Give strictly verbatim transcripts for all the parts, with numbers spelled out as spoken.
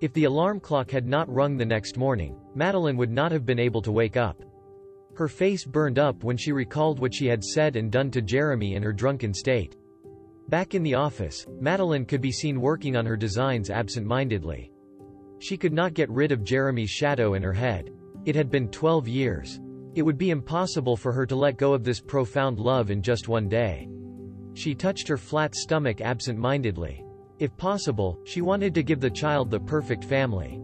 If the alarm clock had not rung the next morning, Madeline would not have been able to wake up. Her face burned up when she recalled what she had said and done to Jeremy in her drunken state. Back in the office, Madeline could be seen working on her designs absent-mindedly. She could not get rid of Jeremy's shadow in her head. It had been twelve years. It would be impossible for her to let go of this profound love in just one day. She touched her flat stomach absent-mindedly. If possible, she wanted to give the child the perfect family.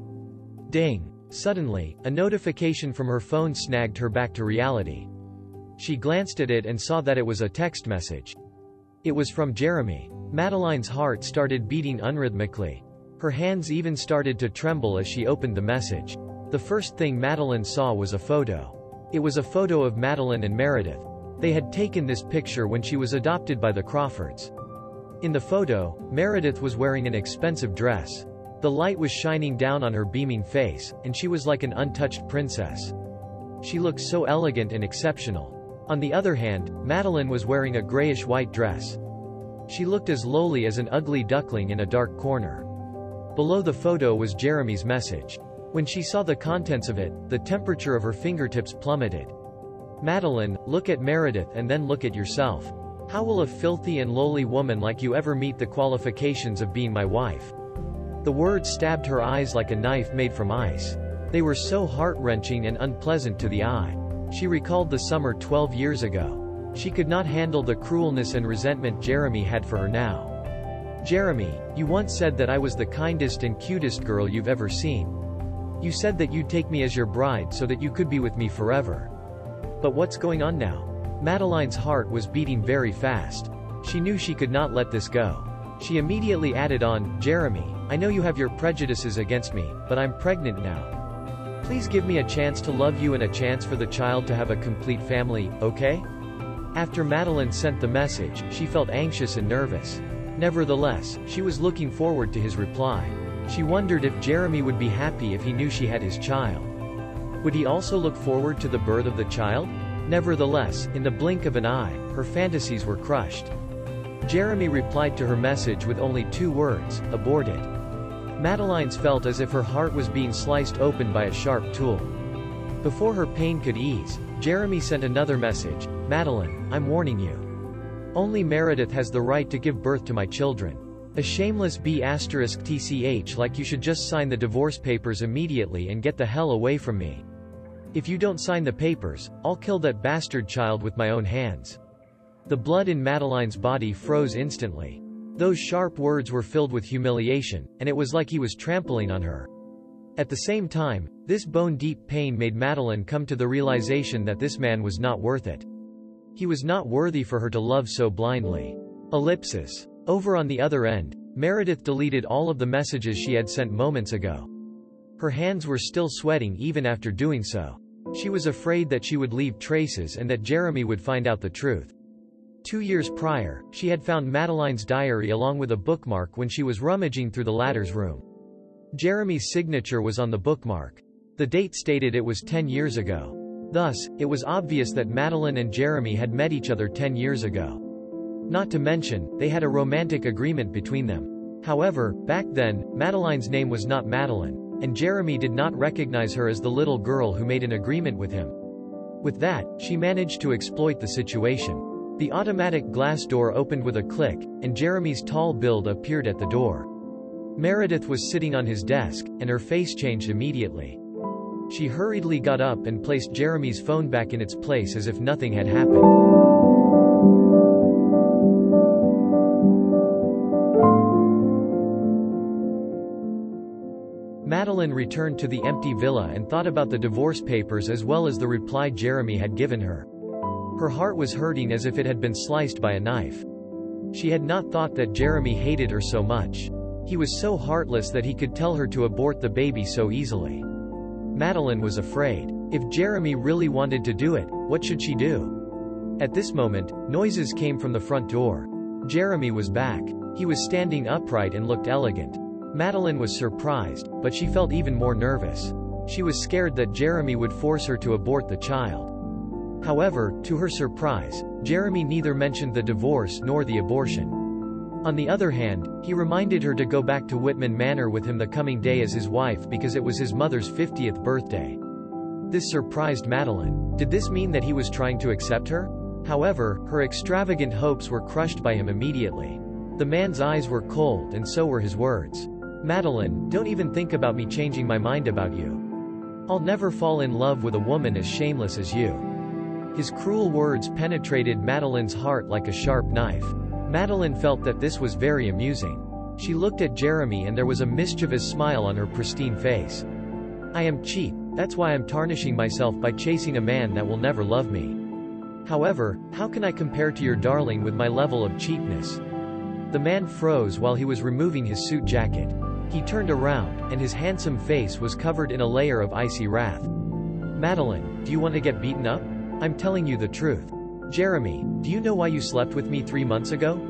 Ding! Suddenly, a notification from her phone snagged her back to reality. She glanced at it and saw that it was a text message. It was from Jeremy. Madeline's heart started beating unrhythmically. Her hands even started to tremble as she opened the message. The first thing Madeline saw was a photo. It was a photo of Madeline and Meredith. They had taken this picture when she was adopted by the Crawfords. In the photo, Meredith was wearing an expensive dress. The light was shining down on her beaming face, and she was like an untouched princess. She looked so elegant and exceptional. On the other hand, Madeline was wearing a grayish-white dress. She looked as lowly as an ugly duckling in a dark corner. Below the photo was Jeremy's message. When she saw the contents of it, the temperature of her fingertips plummeted. Madeline, look at Meredith and then look at yourself. How will a filthy and lowly woman like you ever meet the qualifications of being my wife? The words stabbed her eyes like a knife made from ice. They were so heart-wrenching and unpleasant to the eye. She recalled the summer twelve years ago. She could not handle the cruelness and resentment Jeremy had for her now. Jeremy, you once said that I was the kindest and cutest girl you've ever seen. You said that you'd take me as your bride so that you could be with me forever. But what's going on now? Madeline's heart was beating very fast. She knew she could not let this go. She immediately added on, Jeremy, I know you have your prejudices against me, but I'm pregnant now. Please give me a chance to love you and a chance for the child to have a complete family, okay? After Madeline sent the message, she felt anxious and nervous. Nevertheless, she was looking forward to his reply. She wondered if Jeremy would be happy if he knew she had his child. Would he also look forward to the birth of the child? Nevertheless, in the blink of an eye, her fantasies were crushed. Jeremy replied to her message with only two words, aborted. Madeline's felt as if her heart was being sliced open by a sharp tool. Before her pain could ease, Jeremy sent another message, Madeline, I'm warning you. Only Meredith has the right to give birth to my children. A shameless B asterisk tch like you should just sign the divorce papers immediately and get the hell away from me. If you don't sign the papers, I'll kill that bastard child with my own hands. The blood in Madeline's body froze instantly. Those sharp words were filled with humiliation, and it was like he was trampling on her. At the same time, this bone-deep pain made Madeline come to the realization that this man was not worth it. He was not worthy for her to love so blindly. Ellipsis. Over on the other end, Meredith deleted all of the messages she had sent moments ago. Her hands were still sweating even after doing so. She was afraid that she would leave traces and that Jeremy would find out the truth. Two years prior, she had found Madeline's diary along with a bookmark when she was rummaging through the latter's room. Jeremy's signature was on the bookmark. The date stated it was ten years ago. Thus, it was obvious that Madeline and Jeremy had met each other ten years ago. Not to mention, they had a romantic agreement between them. However, back then, Madeline's name was not Madeline, and Jeremy did not recognize her as the little girl who made an agreement with him. With that, she managed to exploit the situation. The automatic glass door opened with a click, and Jeremy's tall build appeared at the door. Meredith was sitting on his desk, and her face changed immediately. She hurriedly got up and placed Jeremy's phone back in its place as if nothing had happened. Madeline returned to the empty villa and thought about the divorce papers as well as the reply Jeremy had given her. Her heart was hurting as if it had been sliced by a knife. She had not thought that Jeremy hated her so much. He was so heartless that he could tell her to abort the baby so easily. Madeline was afraid. If Jeremy really wanted to do it, what should she do? At this moment, noises came from the front door. Jeremy was back. He was standing upright and looked elegant. Madeline was surprised, but she felt even more nervous. She was scared that Jeremy would force her to abort the child. However, to her surprise, Jeremy neither mentioned the divorce nor the abortion. On the other hand, he reminded her to go back to Whitman Manor with him the coming day as his wife because it was his mother's fiftieth birthday. This surprised Madeline. Did this mean that he was trying to accept her? However, her extravagant hopes were crushed by him immediately. The man's eyes were cold and so were his words. "Madeline, don't even think about me changing my mind about you. I'll never fall in love with a woman as shameless as you." His cruel words penetrated Madeline's heart like a sharp knife. Madeline felt that this was very amusing. She looked at Jeremy and there was a mischievous smile on her pristine face. "I am cheap, that's why I'm tarnishing myself by chasing a man that will never love me. However, how can I compare to your darling with my level of cheapness?" The man froze while he was removing his suit jacket. He turned around, and his handsome face was covered in a layer of icy wrath. "Madeline, do you want to get beaten up? I'm telling you the truth. Jeremy, do you know why you slept with me three months ago?"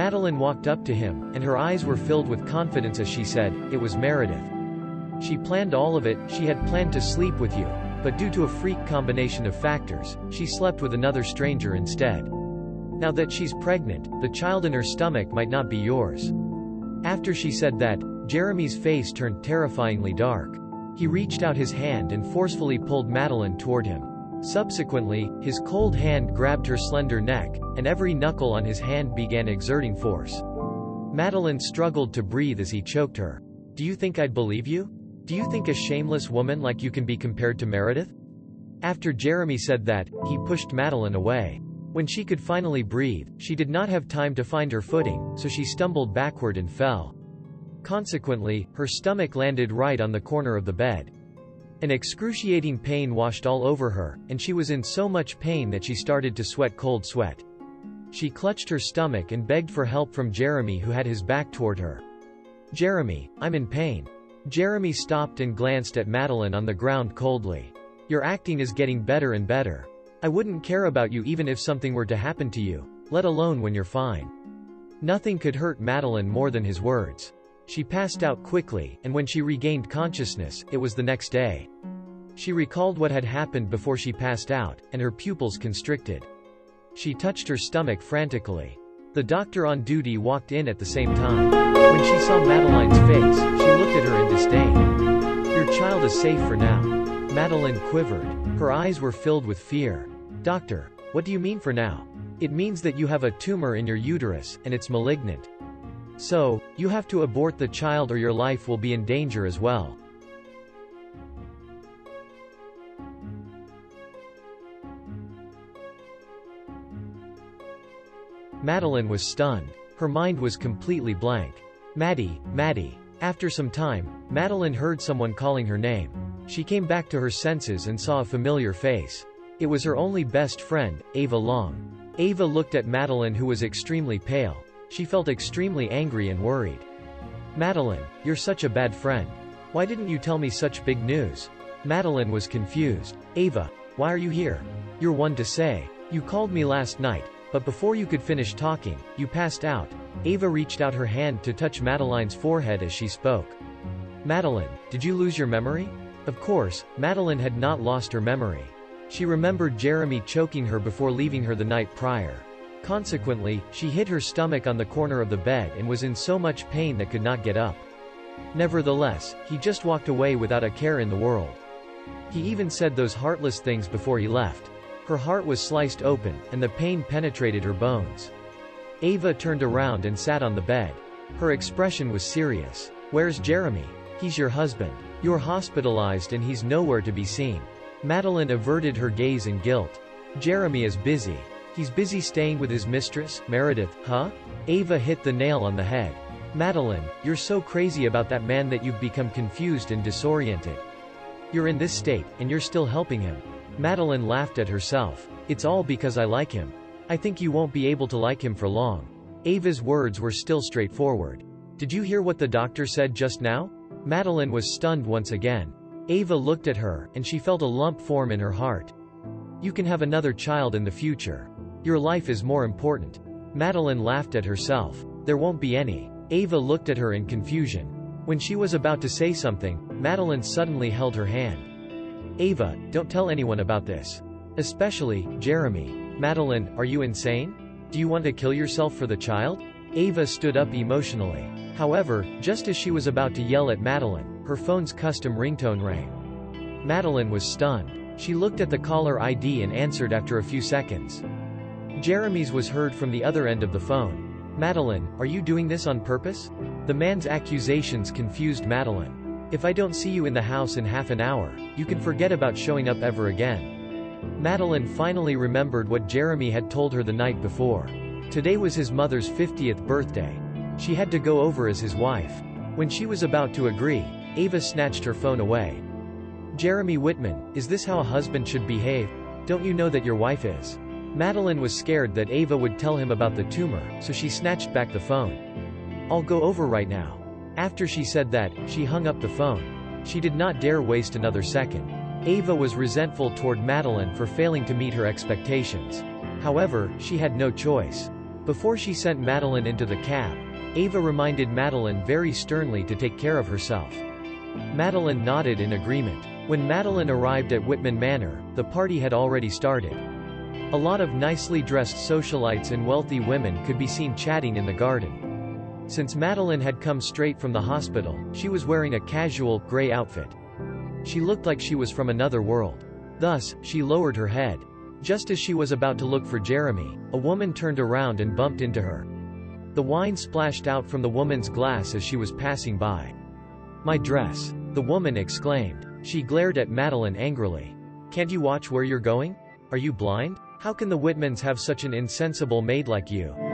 Madeline walked up to him, and her eyes were filled with confidence as she said, "It was Meredith. She planned all of it. She had planned to sleep with you, but due to a freak combination of factors, she slept with another stranger instead. Now that she's pregnant, the child in her stomach might not be yours." After she said that, Jeremy's face turned terrifyingly dark. He reached out his hand and forcefully pulled Madeline toward him. Subsequently, his cold hand grabbed her slender neck, and every knuckle on his hand began exerting force. Madeline struggled to breathe as he choked her. "Do you think I'd believe you? Do you think a shameless woman like you can be compared to Meredith?" After Jeremy said that, he pushed Madeline away. When she could finally breathe, she did not have time to find her footing, so she stumbled backward and fell. Consequently, her stomach landed right on the corner of the bed. An excruciating pain washed all over her, and she was in so much pain that she started to sweat cold sweat. She clutched her stomach and begged for help from Jeremy, who had his back toward her. "Jeremy, I'm in pain." Jeremy stopped and glanced at Madeline on the ground coldly. "Your acting is getting better and better. I wouldn't care about you even if something were to happen to you, let alone when you're fine." Nothing could hurt Madeline more than his words. She passed out quickly, and when she regained consciousness, it was the next day. She recalled what had happened before she passed out, and her pupils constricted. She touched her stomach frantically. The doctor on duty walked in at the same time. When she saw Madeline's face, she looked at her in disdain. "Your child is safe for now." Madeline quivered. Her eyes were filled with fear. "Doctor, what do you mean for now? It means that you have a tumor in your uterus, and it's malignant. So, you have to abort the child or your life will be in danger as well." Madeline was stunned. Her mind was completely blank. "Maddie, Maddie." After some time, Madeline heard someone calling her name. She came back to her senses and saw a familiar face. It was her only best friend, Ava Long. Ava looked at Madeline, who was extremely pale. She felt extremely angry and worried. "Madeline, you're such a bad friend. Why didn't you tell me such big news?" Madeline was confused. "Ava, why are you here? You're one to say. You called me last night, but before you could finish talking, you passed out." Ava reached out her hand to touch Madeline's forehead as she spoke. "Madeline, did you lose your memory?" Of course, Madeline had not lost her memory. She remembered Jeremy choking her before leaving her the night prior. Consequently, she hit her stomach on the corner of the bed and was in so much pain that could not get up. Nevertheless, he just walked away without a care in the world. He even said those heartless things before he left. Her heart was sliced open, and the pain penetrated her bones. Ava turned around and sat on the bed. Her expression was serious. "Where's Jeremy? He's your husband. You're hospitalized and he's nowhere to be seen." Madeline averted her gaze in guilt. "Jeremy is busy. He's busy staying with his mistress, Meredith, huh?" Ava hit the nail on the head. "Madeline, you're so crazy about that man that you've become confused and disoriented. You're in this state, and you're still helping him." Madeline laughed at herself. "It's all because I like him. I think you won't be able to like him for long." Ava's words were still straightforward. "Did you hear what the doctor said just now?" Madeline was stunned once again. Ava looked at her, and she felt a lump form in her heart. "You can have another child in the future. Your life is more important." Madeline laughed at herself. "There won't be any." Ava looked at her in confusion. When she was about to say something, Madeline suddenly held her hand. "Ava, don't tell anyone about this. Especially Jeremy." "Madeline, are you insane? Do you want to kill yourself for the child?" Ava stood up emotionally. However, just as she was about to yell at Madeline, her phone's custom ringtone rang. Madeline was stunned. She looked at the caller I D and answered after a few seconds. Jeremy's was heard from the other end of the phone. "Madeline, are you doing this on purpose?" The man's accusations confused Madeline. "If I don't see you in the house in half an hour, you can forget about showing up ever again." Madeline finally remembered what Jeremy had told her the night before. Today was his mother's fiftieth birthday. She had to go over as his wife. When she was about to agree, Ava snatched her phone away. "Jeremy Whitman, is this how a husband should behave? Don't you know that your wife is?" Madeline was scared that Ava would tell him about the tumor, so she snatched back the phone. "I'll go over right now." After she said that, she hung up the phone. She did not dare waste another second. Ava was resentful toward Madeline for failing to meet her expectations. However, she had no choice. Before she sent Madeline into the cab, Ava reminded Madeline very sternly to take care of herself. Madeline nodded in agreement. When Madeline arrived at Whitman Manor, the party had already started. A lot of nicely dressed socialites and wealthy women could be seen chatting in the garden. Since Madeline had come straight from the hospital, she was wearing a casual, gray outfit. She looked like she was from another world. Thus, she lowered her head. Just as she was about to look for Jeremy, a woman turned around and bumped into her. The wine splashed out from the woman's glass as she was passing by. "My dress!" the woman exclaimed. She glared at Madeline angrily. "Can't you watch where you're going? Are you blind? How can the Whitmans have such an insensible maid like you?"